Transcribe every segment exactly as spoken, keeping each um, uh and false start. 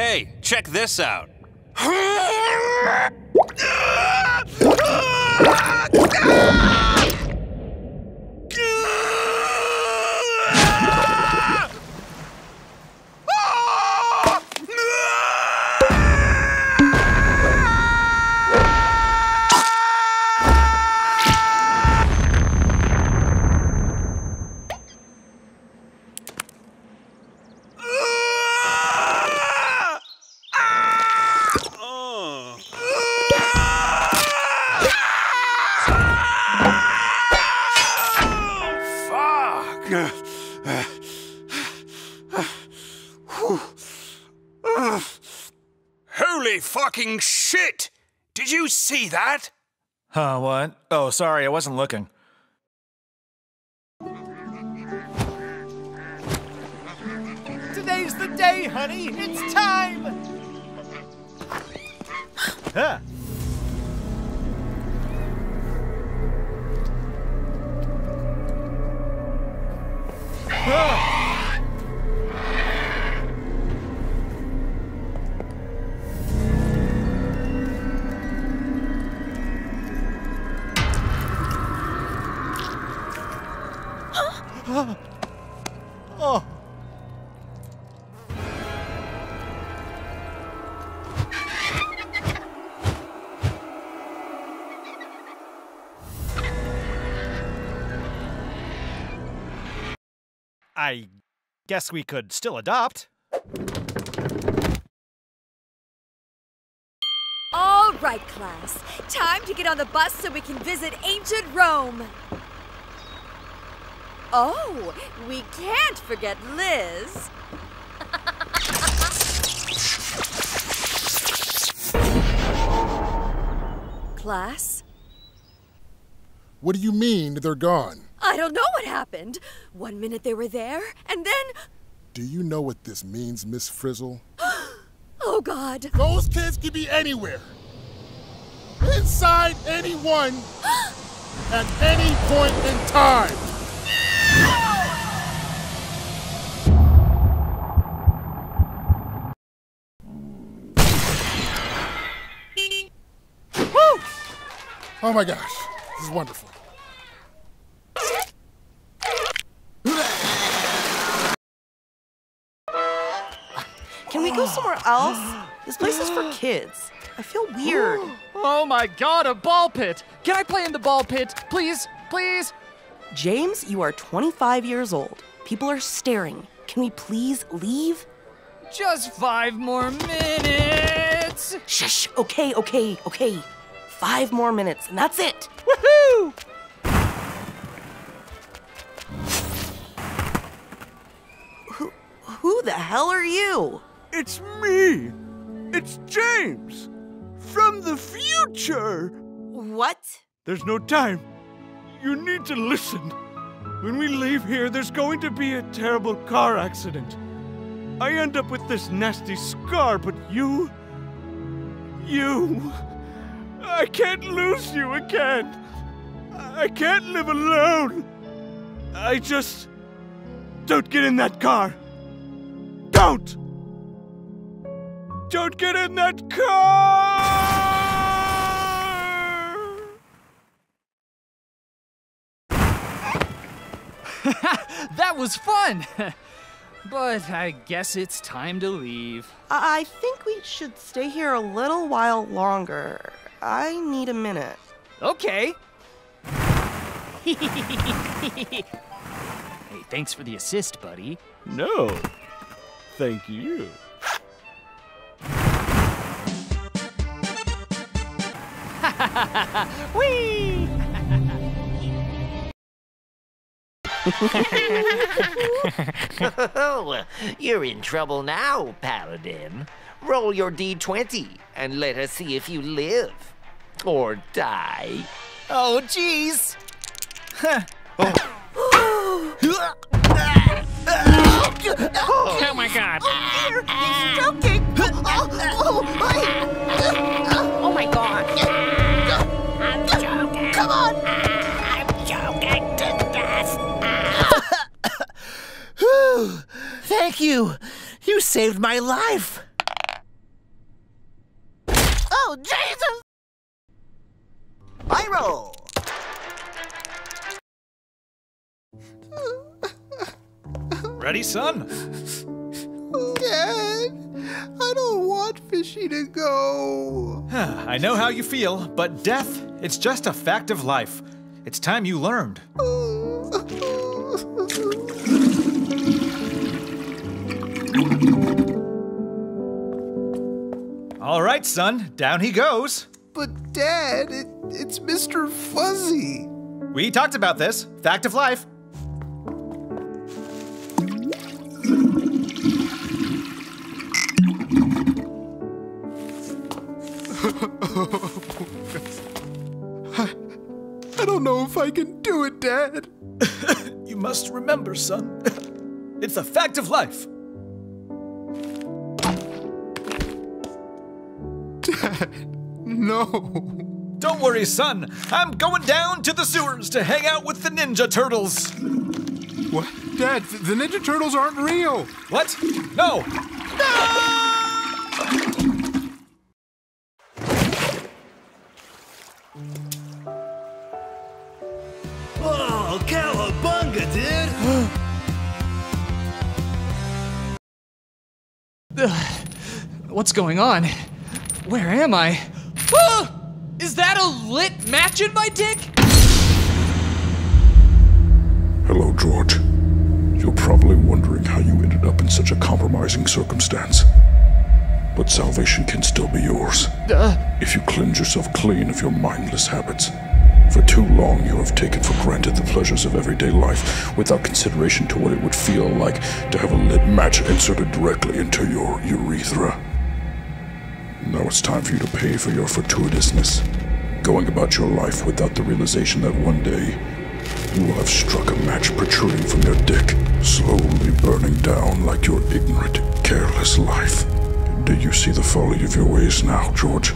Hey, check this out. Holy fucking shit! Did you see that? Huh, what? Oh, sorry, I wasn't looking. Today's the day, honey! It's time! Huh. Ah. Oh. I guess we could still adopt. All right, class. Time to get on the bus so we can visit ancient Rome. Oh, we can't forget Liz. Class? What do you mean they're gone? I don't know what happened. One minute they were there, and then... Do you know what this means, Miss Frizzle? Oh, God. Those kids could be anywhere. Inside anyone. At any point in time. Oh my gosh, this is wonderful. Can we go somewhere else? This place is for kids. I feel weird. Oh my God, a ball pit! Can I play in the ball pit? Please, please? James, you are twenty-five years old. People are staring. Can we please leave? Just five more minutes! Shush, okay, okay, okay. Five more minutes, and that's it! Woohoo! Who, who the hell are you? It's me! It's James! From the future! What? There's no time. You need to listen. When we leave here, there's going to be a terrible car accident. I end up with this nasty scar, but you... You... I can't lose you again. I can't live alone. I just... Don't get in that car. Don't! Don't get in that car! That was fun! But I guess it's time to leave. I think we should stay here a little while longer. I need a minute. Okay. Hey, thanks for the assist, buddy. No, thank you. Whee! Oh, you're in trouble now, Paladin. Roll your D twenty and let us see if you live or die. Oh, jeez. Oh. Oh my God. Oh dear, he's choking. Oh, oh, oh. Oh my God. I'm choking. Come on. I'm choking to death. Thank you. You saved my life. Ready, son? Dad, I don't want Fishy to go. I know how you feel, but death, it's just a fact of life. It's time you learned. All right, son, down he goes. But Dad, it, it's Mister Fuzzy. We talked about this, fact of life. I, I don't know if I can do it, Dad. You must remember, son, it's a fact of life. Dad. No. Don't worry, son. I'm going down to the sewers to hang out with the Ninja Turtles. What? Dad, the Ninja Turtles aren't real. What? No. No! Whoa, cowabunga, dude. What's going on? Where am I? Ah! Is that a lit match in my dick? Hello, George. You're probably wondering how you ended up in such a compromising circumstance. But salvation can still be yours. Uh. If you cleanse yourself clean of your mindless habits. For too long, you have taken for granted the pleasures of everyday life without consideration to what it would feel like to have a lit match inserted directly into your urethra. Now it's time for you to pay for your fortuitousness, going about your life without the realization that one day you will have struck a match protruding from your dick, slowly burning down like your ignorant, careless life. Do you see the folly of your ways now, George?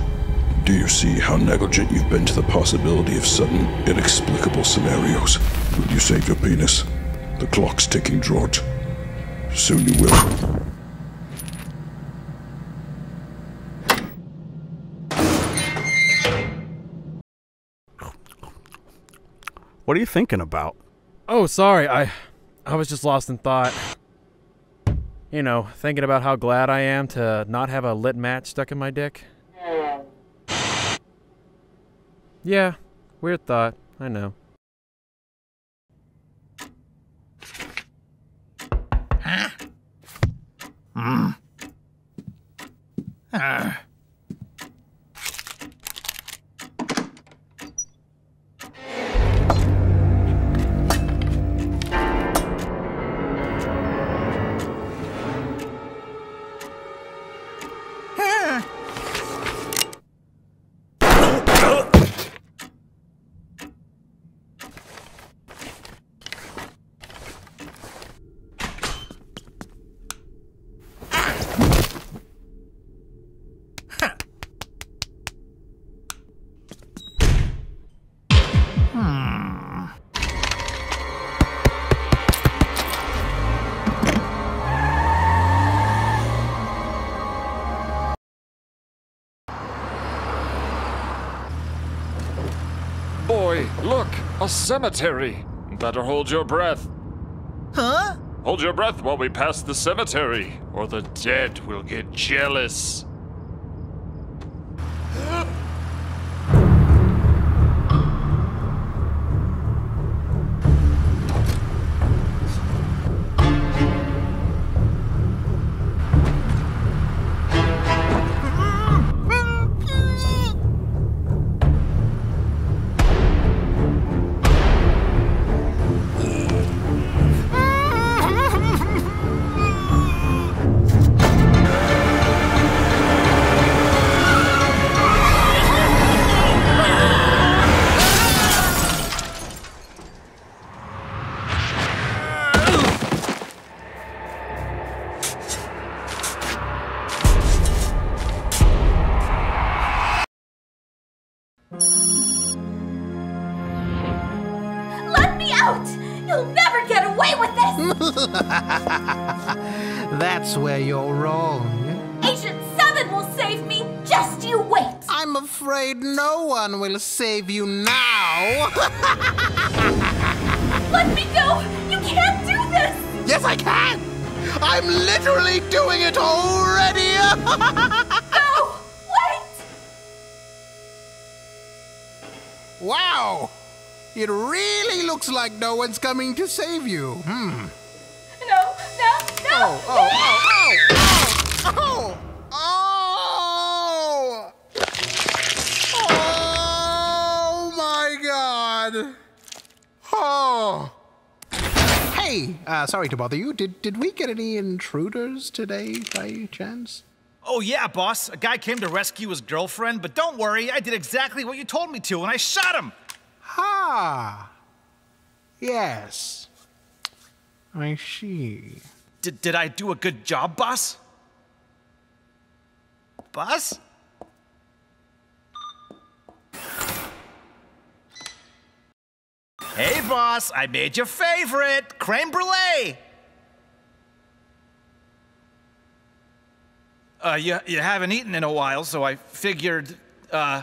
Do you see how negligent you've been to the possibility of sudden, inexplicable scenarios? Will you save your penis? The clock's ticking, George. Soon you will. What are you thinking about? Oh, sorry, I I was just lost in thought. You know, thinking about how glad I am to not have a lit match stuck in my dick. Yeah, weird thought, I know. Huh? Mm. Uh. Look, a cemetery. Better hold your breath. Huh? Hold your breath while we pass the cemetery, or the dead will get jealous. Let me out! You'll never get away with this! That's where you're wrong. Agent Seven will save me, just you wait! I'm afraid no one will save you now! Let me go! You can't do this! Yes, I can! I'm literally doing it already! No! Wait! Wow! It really looks like no one's coming to save you. Hmm. No, no, no! Oh, oh, oh, oh, oh! Oh! Oh! Oh my God! Oh! Hey, uh, sorry to bother you. Did did we get any intruders today, by chance? Oh yeah, boss. A guy came to rescue his girlfriend, but don't worry, I did exactly what you told me to, and I shot him. Ha! Yes. I see. Did did I do a good job, boss? Boss? Hey, boss, I made your favorite, creme brulee. Uh, you, you haven't eaten in a while, so I figured, uh,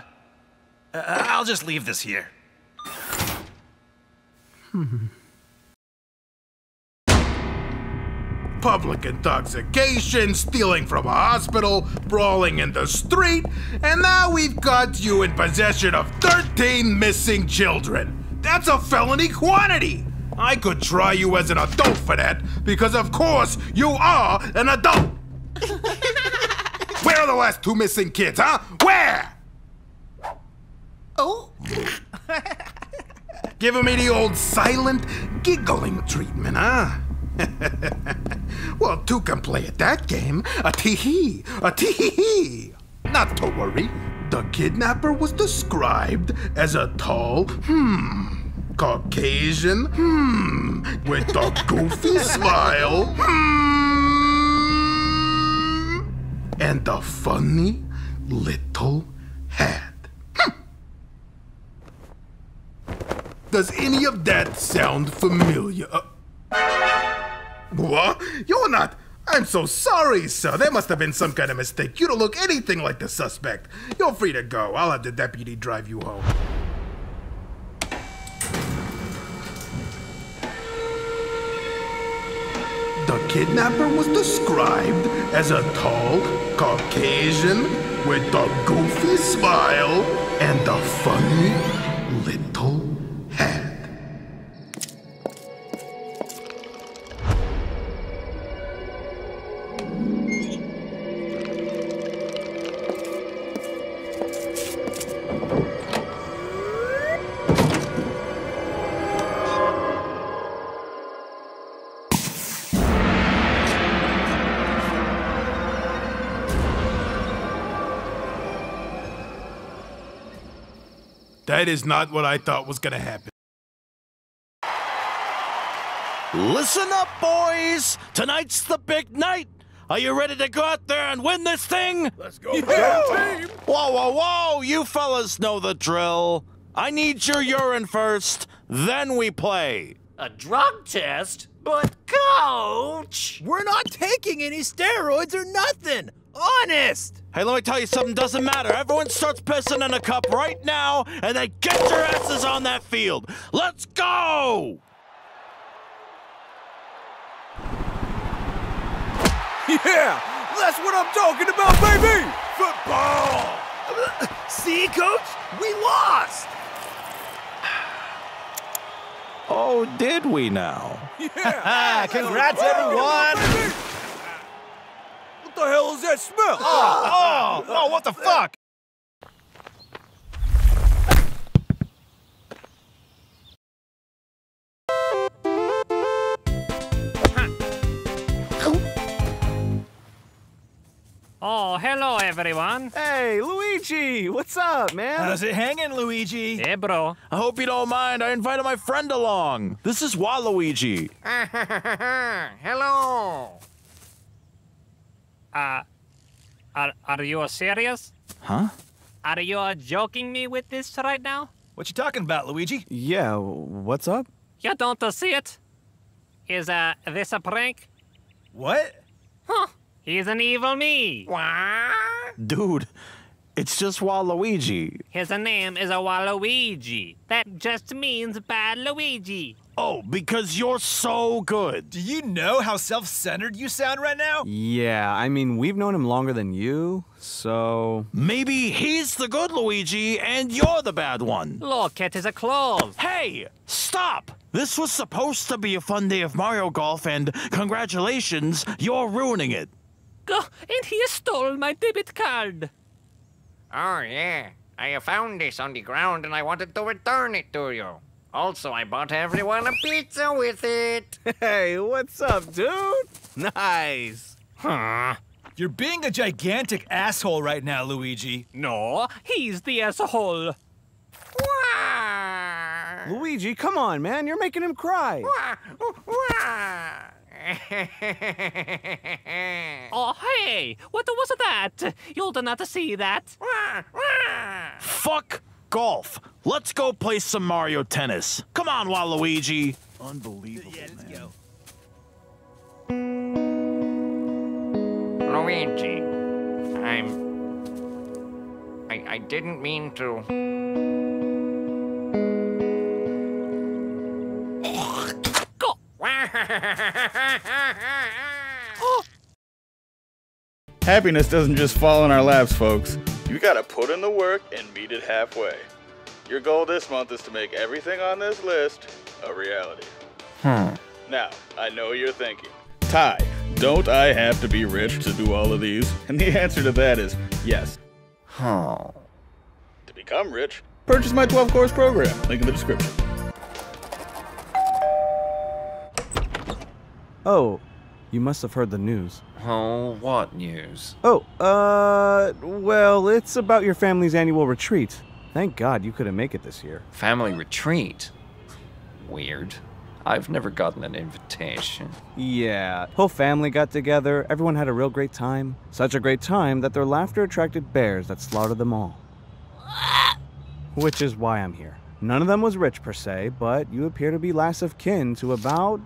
I'll just leave this here. Hmm. Public intoxication, stealing from a hospital, brawling in the street, and now we've got you in possession of thirteen missing children. That's a felony quantity! I could try you as an adult for that, because of course you are an adult! Where are the last two missing kids, huh? Where? Oh. Giving me the old silent giggling treatment, huh? Well, two can play at that game. A tee-hee, a tee-hee-hee. Not to worry. The kidnapper was described as a tall, hmm, Caucasian, hmm, with a goofy smile, hmm, and a funny little hat. Hm. Does any of that sound familiar? Uh, what? You're not... I'm so sorry, sir. There must have been some kind of mistake. You don't look anything like the suspect. You're free to go. I'll have the deputy drive you home. The kidnapper was described as a tall Caucasian with a goofy smile and a funny little hat. That is not what I thought was going to happen. Listen up, boys. Tonight's the big night. Are you ready to go out there and win this thing? Let's go. Yeah. Whoa, whoa, whoa. You fellas know the drill. I need your urine first, then we play. A drug test? But, coach, we're not taking any steroids or nothing. Honest! Hey, let me tell you something, doesn't matter. Everyone starts pissing in a cup right now, and then get your asses on that field. Let's go! Yeah! That's what I'm talking about, baby! Football! See, coach? We lost! Oh, did we now? Yeah! Congrats, everyone! What the hell is that smell? Oh, oh, oh, what the fuck? Oh, hello, everyone. Hey, Luigi, what's up, man? How's it hanging, Luigi? Hey, bro. I hope you don't mind. I invited my friend along. This is Waluigi. Hello. Uh, are, are you serious? Huh? Are you uh, joking me with this right now? What you talking about, Luigi? Yeah, what's up? You don't uh, see it? Is uh, this a prank? What? Huh, he's an evil me. What? Dude, it's just Waluigi. His name is a Waluigi. That just means bad Luigi. Oh, because you're so good. Do you know how self-centered you sound right now? Yeah, I mean, we've known him longer than you, so... Maybe he's the good Luigi and you're the bad one. Look, it is a clause. Hey, stop! This was supposed to be a fun day of Mario Golf, and congratulations, you're ruining it. Go, and he stole my debit card. Oh, yeah. I found this on the ground, and I wanted to return it to you. Also, I bought everyone a pizza with it. Hey, what's up, dude? Nice. Huh. You're being a gigantic asshole right now, Luigi. No, he's the asshole. Luigi, come on, man. You're making him cry. Oh, hey! What was that? You did not see that. Fuck golf. Let's go play some Mario Tennis. Come on, Waluigi. Unbelievable, yeah, let's man. Go. Luigi, I'm... I, I didn't mean to... Happiness doesn't just fall in our laps, folks. You gotta put in the work and meet it halfway. Your goal this month is to make everything on this list a reality. Hmm. Now, I know you're thinking, Ty, don't I have to be rich to do all of these? And the answer to that is yes. Hmm. To become rich, purchase my twelve course program. Link in the description. Oh, you must have heard the news. Oh, what news? Oh, uh, well, it's about your family's annual retreat. Thank God you couldn't make it this year. Family retreat? Weird. I've never gotten an invitation. Yeah, whole family got together, everyone had a real great time. Such a great time that their laughter attracted bears that slaughtered them all. Which is why I'm here. None of them was rich per se, but you appear to be last of kin to about...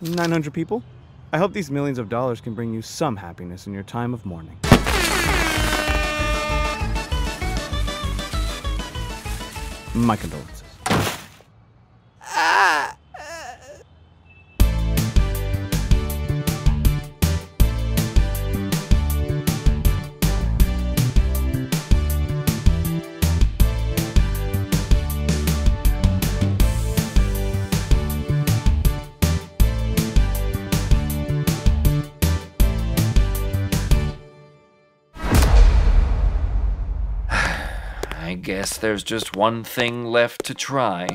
nine hundred people? I hope these millions of dollars can bring you some happiness in your time of mourning. My condolences. Ah. I guess there's just one thing left to try.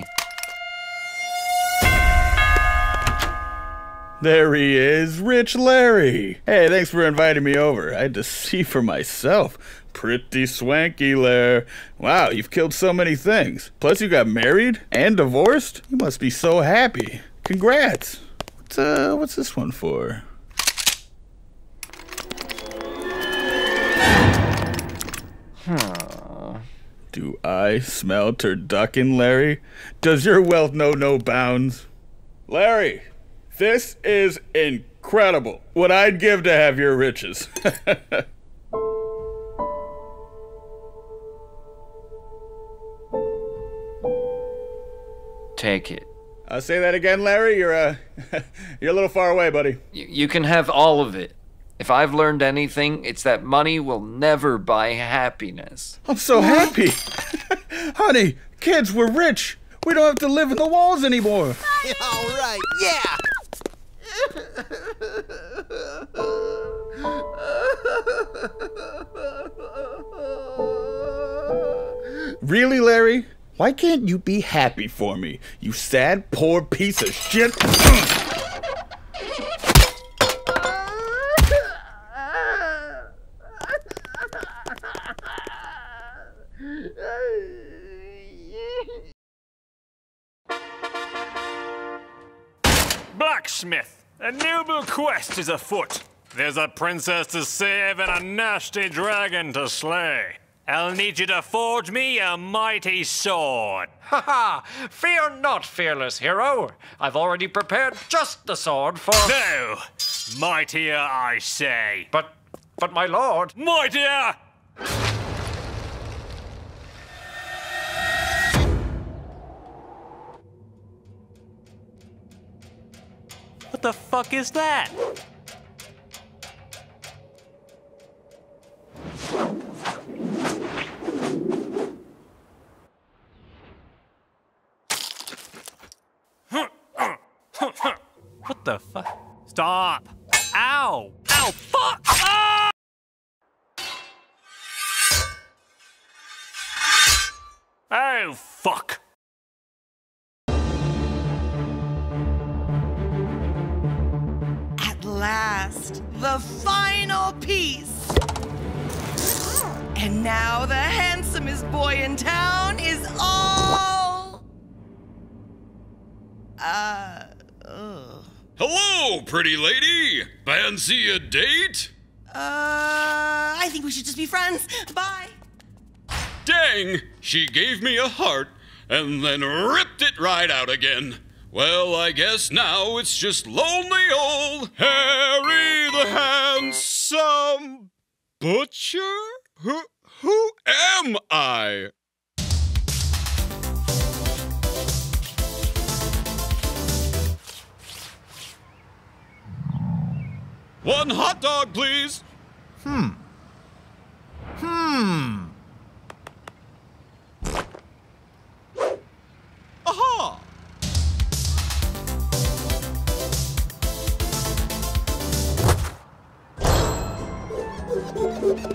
There he is, Rich Larry. Hey, thanks for inviting me over. I had to see for myself. Pretty swanky lair. Wow, you've killed so many things. Plus you got married and divorced? You must be so happy. Congrats. What's, uh, what's this one for? Hmm. Do I smell turducken, Larry? Does your wealth know no bounds? Larry, this is incredible. What I'd give to have your riches. Take it. I'll say that again, Larry. You're, uh, you're a little far away, buddy. You, you can have all of it. If I've learned anything, it's that money will never buy happiness. I'm so happy. Honey, kids, we're rich. We don't have to live in the walls anymore. All right, yeah. Really, Larry? Why can't you be happy for me, you sad, poor piece of shit? Blacksmith, a noble quest is afoot. There's a princess to save and a nasty dragon to slay. I'll need you to forge me a mighty sword. Ha ha! Fear not, fearless hero. I've already prepared just the sword for... No! Mightier, I say. But, but my lord... Mightier! the fuck is that? What the fuck? Stop! Ow! Ow! Fuck! Ah! Oh, fuck! At last, the final piece! And now the handsomest boy in town is all... Uh... Ugh. Hello, pretty lady! Fancy a date? Uh... I think we should just be friends. Bye! Dang! She gave me a heart, and then ripped it right out again. Well, I guess now it's just lonely old Harry the Handsome Butcher? Who, who am I? One hot dog, please. Hmm. Hmm. Aha!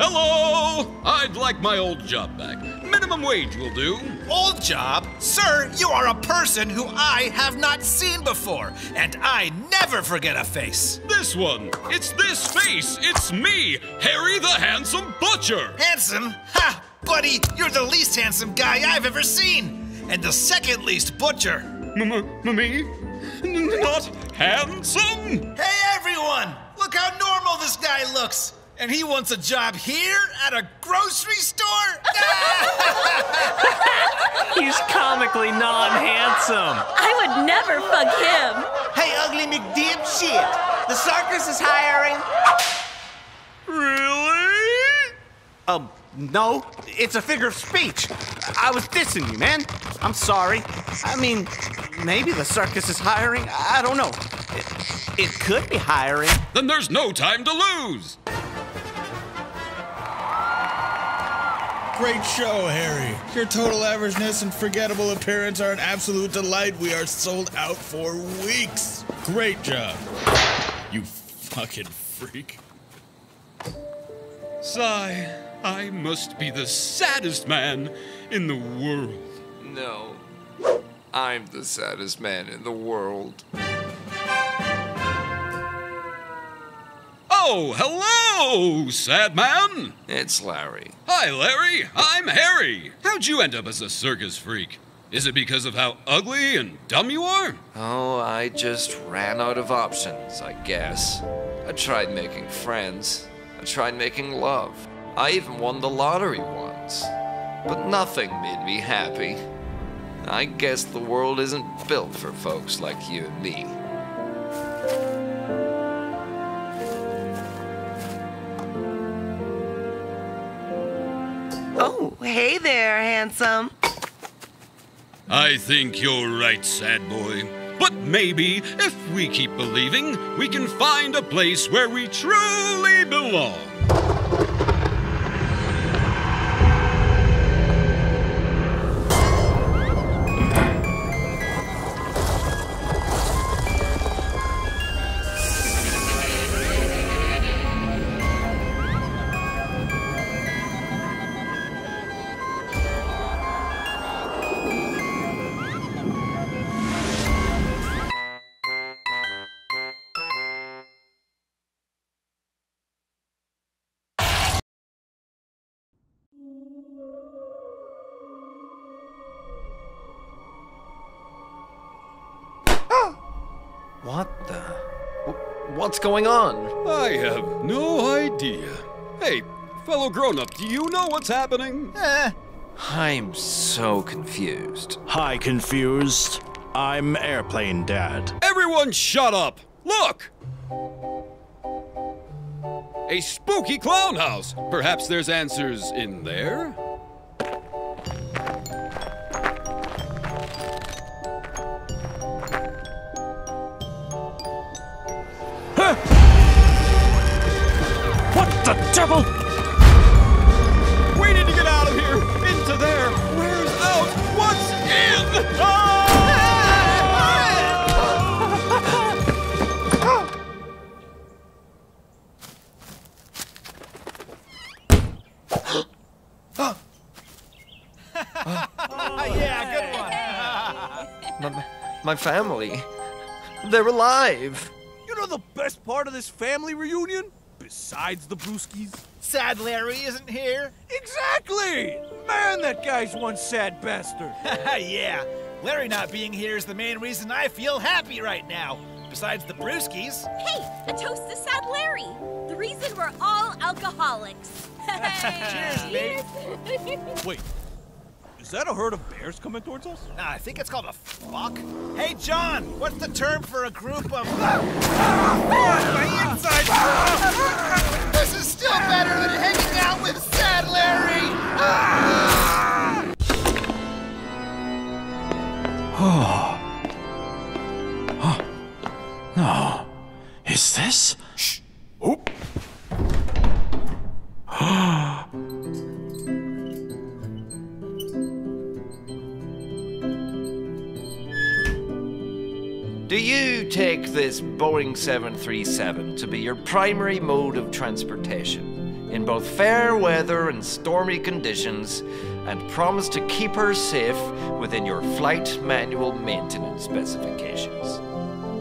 Hello! I'd like my old job back. Minimum wage will do. Old job? Sir, you are a person who I have not seen before, and I never forget a face. This one. It's this face. It's me, Harry the Handsome Butcher. Handsome? Ha! Buddy, you're the least handsome guy I've ever seen, and the second least butcher. M-m-me? Not handsome? Hey, everyone! Look how normal this guy looks. And he wants a job here at a grocery store? He's comically non-handsome. I would never fuck him. Hey, ugly McDipshit. The circus is hiring. Really? Um, no. It's a figure of speech. I was dissing you, man. I'm sorry. I mean, maybe the circus is hiring. I don't know. It, it could be hiring. Then there's no time to lose. Great show, Harry. Your total averageness and forgettable appearance are an absolute delight. We are sold out for weeks. Great job. You fucking freak. Sigh, I must be the saddest man in the world. No, I'm the saddest man in the world. Oh, hello, sad man. It's Larry. Hi, Larry. I'm Harry. How'd you end up as a circus freak? Is it because of how ugly and dumb you are? Oh, I just ran out of options, I guess. I tried making friends. I tried making love. I even won the lottery once. But nothing made me happy. I guess the world isn't built for folks like you and me. Oh, hey there, handsome. I think you're right, sad boy. But maybe, if we keep believing, we can find a place where we truly belong. What the? What's going on? I have no idea. Hey, fellow grown-up, do you know what's happening? Eh. I'm so confused. Hi, confused. I'm Airplane Dad. Everyone shut up! Look! A spooky clown house! Perhaps there's answers in there? the devil? We need to get out of here! Into there! Where's out? What's in? Oh! uh, yeah, good one! my, my family... They're alive! You know the best part of this family reunion? Besides the brewskis? Sad Larry isn't here. Exactly! Man, that guy's one sad bastard. Yeah, Larry not being here is the main reason I feel happy right now. Besides the brewskis. Hey, a toast to Sad Larry. The reason we're all alcoholics. Cheers, baby. Wait, is that a herd of bears coming towards us? Nah, I think it's called a flock. Hey, John, what's the term for a group of... This is still better than hanging out with Sad Larry! Oh. Huh. No. Is this? Shh. Oh. Do you take this Boeing seven thirty-seven to be your primary mode of transportation in both fair weather and stormy conditions, and promise to keep her safe within your flight manual maintenance specifications?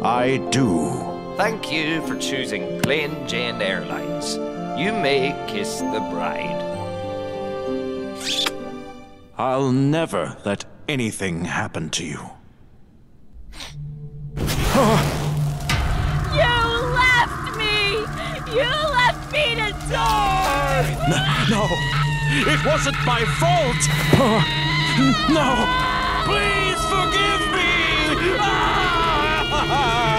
I do. Thank you for choosing Plain Jane Airlines. You may kiss the bride. I'll never let anything happen to you. You left me! You left me to die! No, no! It wasn't my fault! Oh, no! Please forgive me! Ah! Ah.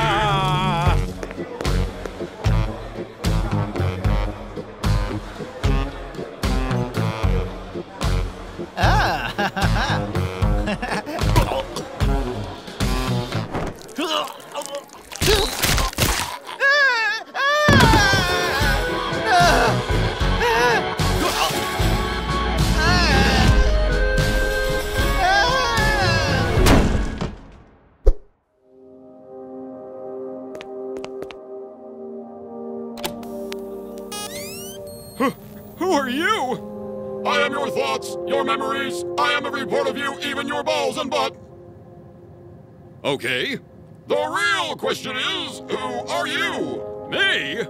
Your memories, I am a report of you, even your balls and butt. Okay. The real question is, who are you? Me?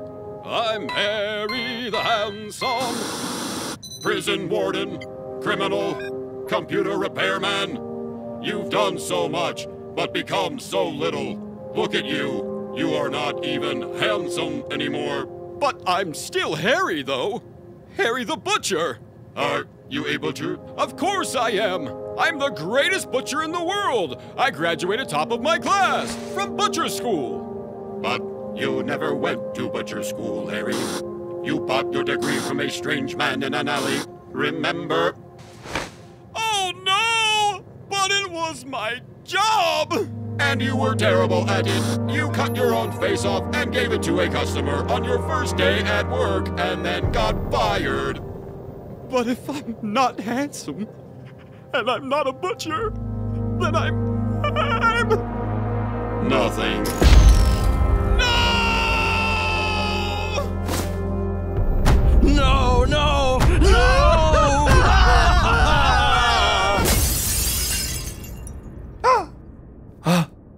I'm Harry the Handsome. Prison warden, criminal, computer repairman. You've done so much, but become so little. Look at you. You are not even handsome anymore. But I'm still Harry, though. Harry the Butcher. Are you a butcher? Of course I am! I'm the greatest butcher in the world! I graduated top of my class from butcher school! But you never went to butcher school, Harry. You bought your degree from a strange man in an alley, remember? Oh no! But it was my job! And you were terrible at it. You cut your own face off and gave it to a customer on your first day at work and then got fired. But if I'm not handsome, and I'm not a butcher, then I'm... I'm... nothing. No! No, no, no! Huh? Oh.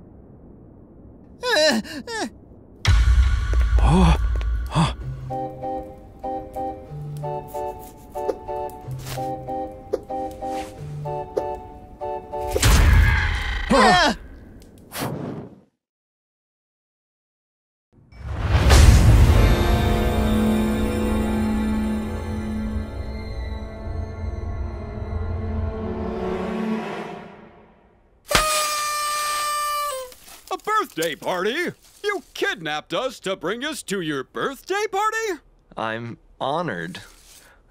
Birthday party? You kidnapped us to bring us to your birthday party? I'm honored.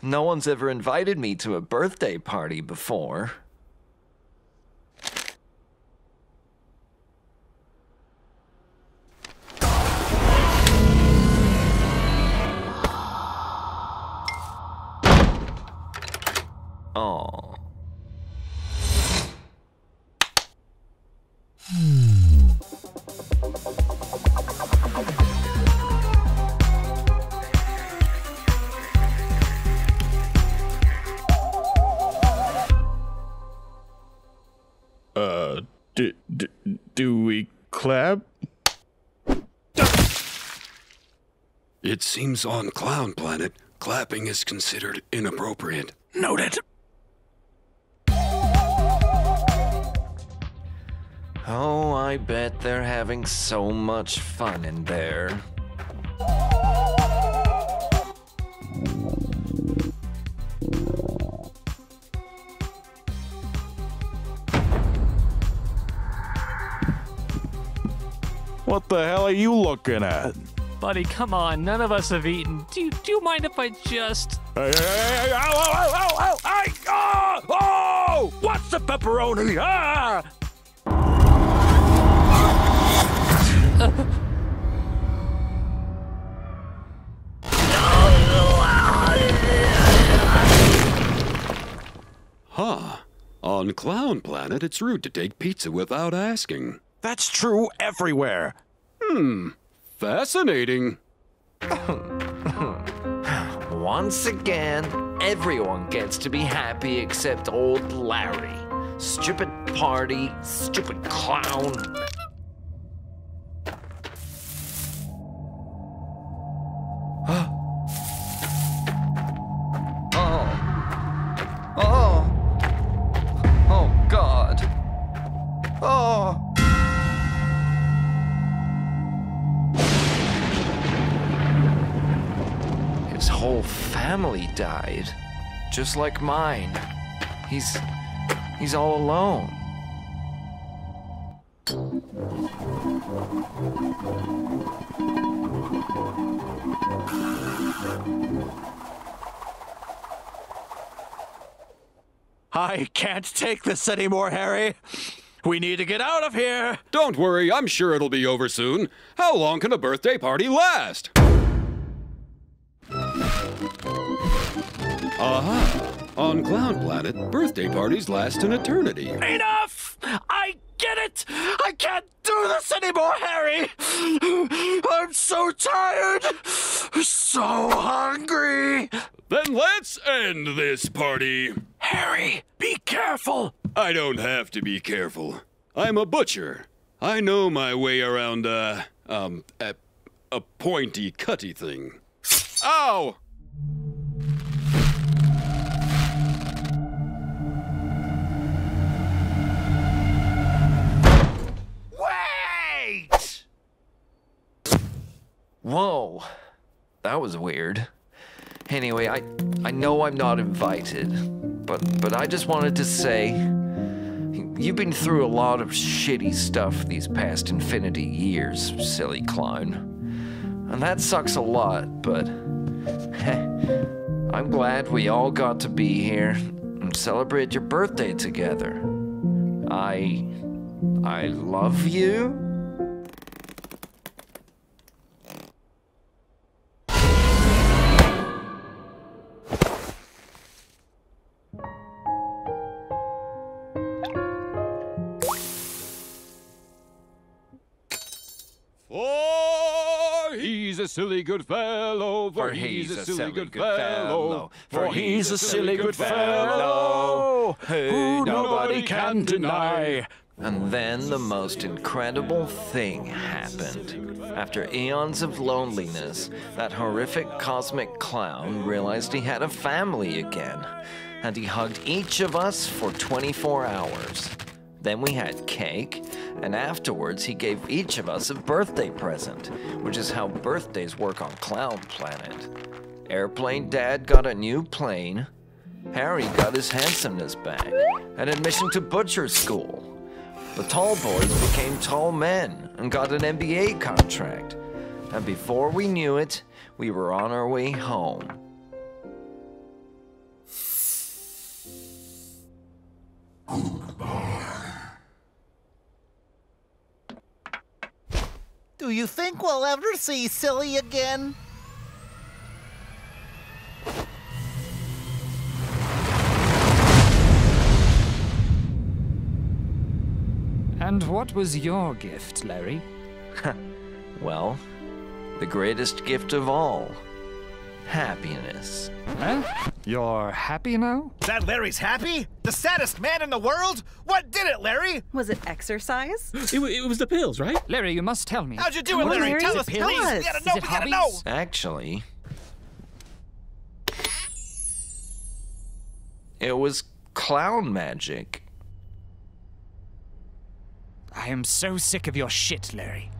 No one's ever invited me to a birthday party before. Oh. Uh, do, do, do we clap? It seems on Clown Planet, clapping is considered inappropriate. Noted. Oh, I bet they're having so much fun in there. What the hell are you looking at? Buddy, come on, none of us have eaten. Do you, do you mind if I just... Hey, hey, hey, hey, ow, ow, ow, ow, ow, hey, oh, oh! What's the pepperoni? Ah! Huh. On Clown Planet, it's rude to take pizza without asking. That's true everywhere. Hmm. Fascinating. Once again, everyone gets to be happy except old Larry. Stupid party, stupid clown. Died, just like mine. He's... he's all alone. I can't take this anymore, Harry. We need to get out of here. Don't worry, I'm sure it'll be over soon. How long can a birthday party last? Aha! Uh-huh. On Clown Planet, birthday parties last an eternity. Enough! I get it! I can't do this anymore, Harry! I'm so tired! So hungry! Then let's end this party! Harry, be careful! I don't have to be careful. I'm a butcher. I know my way around, uh, um, a, a pointy cutty thing. Ow! Whoa, that was weird. Anyway, I I know I'm not invited, but but I just wanted to say, you've been through a lot of shitty stuff these past infinity years, silly clown. And that sucks a lot, but heh, I'm glad we all got to be here and celebrate your birthday together. I I love you. Silly good fellow, for he's a silly good fellow, for he's a silly good fellow, who nobody can deny. And then the most incredible thing happened. After eons of loneliness, that horrific cosmic clown realized he had a family again, and he hugged each of us for twenty-four hours. Then we had cake, and afterwards he gave each of us a birthday present, which is how birthdays work on Clown Planet. Airplane Dad got a new plane, Harry got his handsomeness back, and admission to butcher school. The tall boys became tall men and got an M B A contract. And before we knew it, we were on our way home. Do you think we'll ever see Silly again? And what was your gift, Larry? Well, the greatest gift of all. Happiness. Huh? You're happy now? That Larry's happy? The saddest man in the world? What did it, Larry? Was it exercise? It, it was the pills, right? Larry, you must tell me. How'd you do Come it, Larry? Larry? Tell us, please. We gotta know, we gotta know. Actually, it was clown magic. I am so sick of your shit, Larry.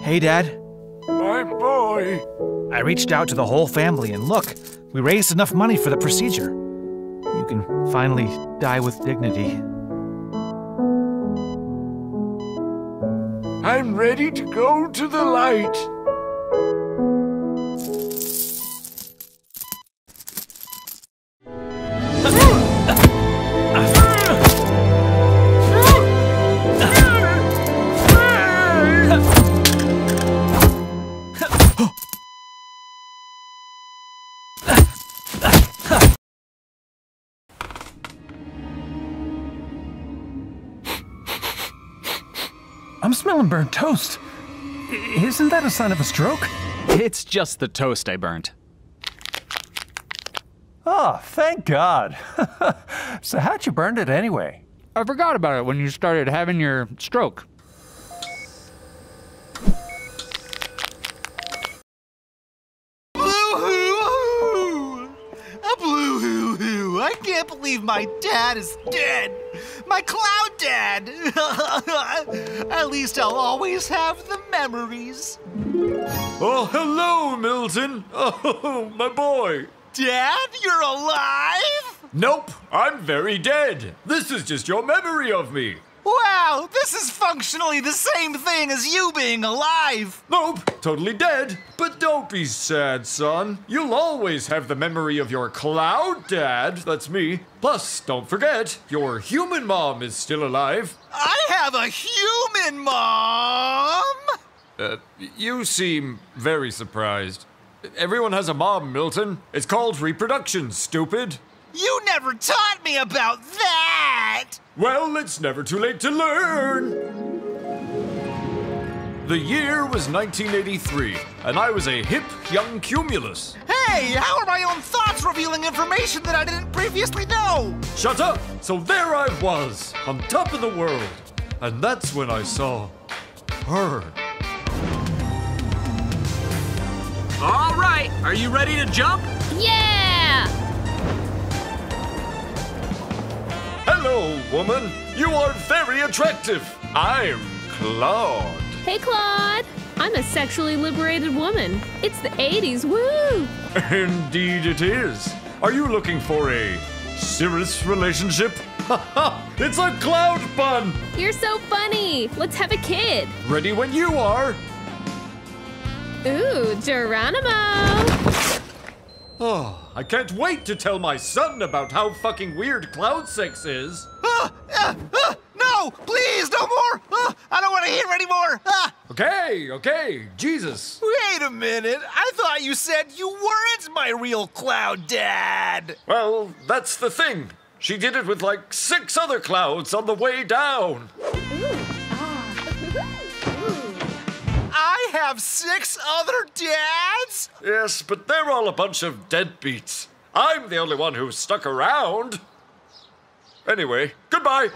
Hey, Dad. My boy. I reached out to the whole family, and look, we raised enough money for the procedure. You can finally die with dignity. I'm ready to go to the light. I'm smelling burnt toast. Isn't that a sign of a stroke? It's just the toast I burnt. Oh, thank God. So how'd you burn it anyway? I forgot about it when you started having your stroke. I can't believe my dad is dead! My clown dad! At least I'll always have the memories. Oh, hello, Milton! Oh, my boy! Dad, you're alive? Nope, I'm very dead. This is just your memory of me. Wow, this is functionally the same thing as you being alive. Nope, totally dead. But don't be sad, son. You'll always have the memory of your cloud dad, that's me. Plus, don't forget, your human mom is still alive. I have a human mom? Uh, you seem very surprised. Everyone has a mom, Milton. It's called reproduction, stupid. You never taught me about that! Well, it's never too late to learn! The year was nineteen eighty-three, and I was a hip young cumulus. Hey, how are my own thoughts revealing information that I didn't previously know? Shut up! So there I was, on top of the world. And that's when I saw her. All right, are you ready to jump? Yeah! Hello, woman. You are very attractive. I'm Claude. Hey, Claude. I'm a sexually liberated woman. It's the eighties, woo! Indeed it is. Are you looking for a serious relationship? It's a cloud bun! You're so funny. Let's have a kid. Ready when you are. Ooh, Geronimo! Oh, I can't wait to tell my son about how fucking weird cloud sex is. Uh, uh, uh, no, please, no more. Uh, I don't want to hear anymore. Uh. Okay, okay, Jesus. Wait a minute. I thought you said you weren't my real cloud dad. Well, that's the thing. She did it with like six other clouds on the way down. Ooh. I have six other dads? Yes, but they're all a bunch of deadbeats. I'm the only one who's stuck around. Anyway, goodbye.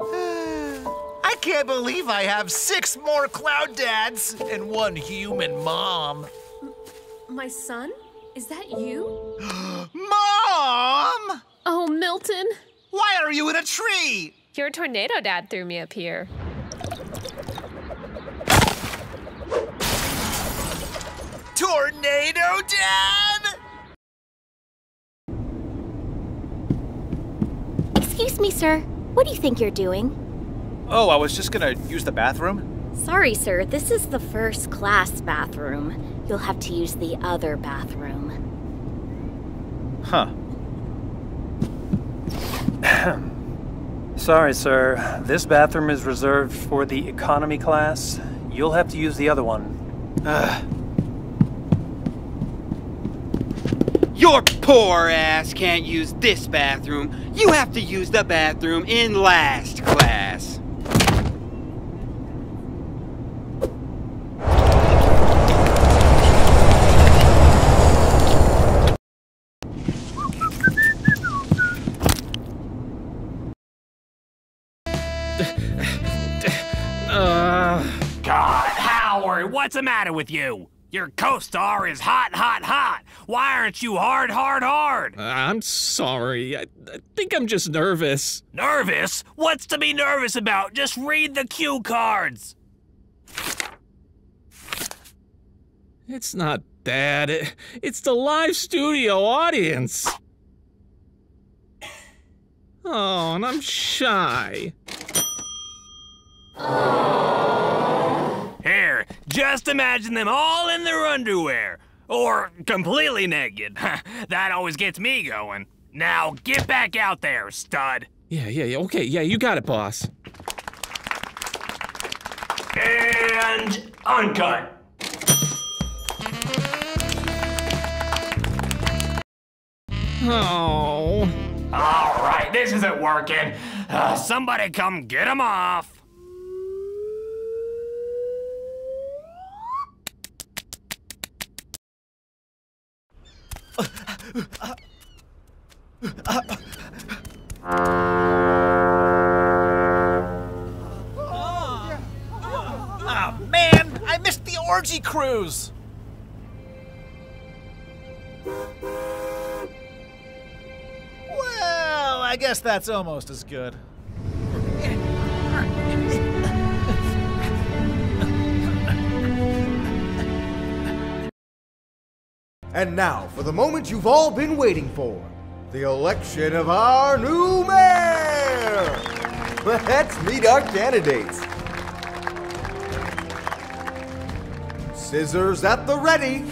I can't believe I have six more cloud dads and one human mom. My son? Is that you? Mom! Oh, Milton. Why are you in a tree? Your tornado dad threw me up here. Tornado Dad! me, sir. What do you think you're doing? Oh, I was just gonna use the bathroom. Sorry, sir. This is the first class bathroom. You'll have to use the other bathroom. Huh. Sorry, sir. This bathroom is reserved for the economy class. You'll have to use the other one. Ugh. Your poor ass can't use this bathroom. You have to use the bathroom in last class. What's the matter with you? Your co-star is hot, hot, hot. Why aren't you hard, hard, hard? Uh, I'm sorry. I, I think I'm just nervous. Nervous? What's to be nervous about? Just read the cue cards. It's not that. It, it's the live studio audience. Oh, and I'm shy. Here, just imagine them all in their underwear. Or completely naked. That always gets me going. Now get back out there, stud. Yeah, yeah, yeah, okay, yeah, you got it, boss. And uncut. Oh. All right, this isn't working. Uh, somebody come get him off. Ah, man, I missed the orgy cruise. Well, I guess that's almost as good. And now, for the moment you've all been waiting for, the election of our new mayor! Let's meet our candidates. Scissors at the ready.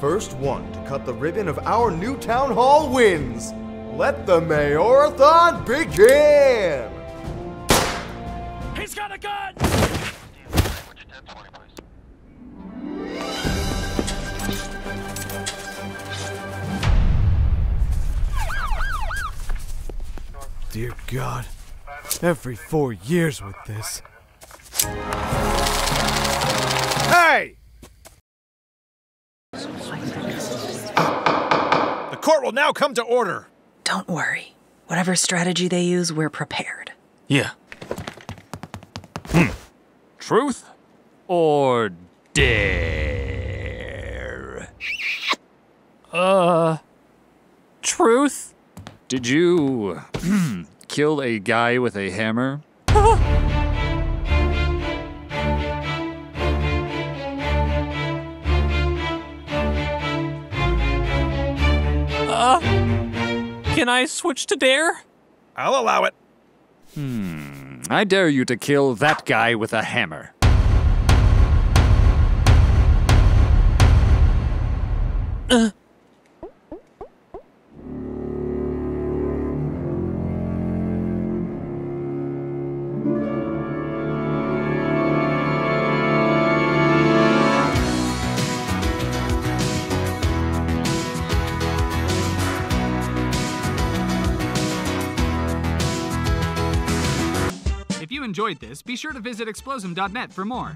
First one to cut the ribbon of our new town hall wins. Let the mayorathon begin! He's got a gun! Dear God, every four years with this. Hey! The court will now come to order. Don't worry. Whatever strategy they use, we're prepared. Yeah. Hmm. Truth or dare? Uh, truth? Did you kill a guy with a hammer? uh, can I switch to dare? I'll allow it. Hmm. I dare you to kill that guy with a hammer. Uh. If you enjoyed this, be sure to visit Explosm dot net for more.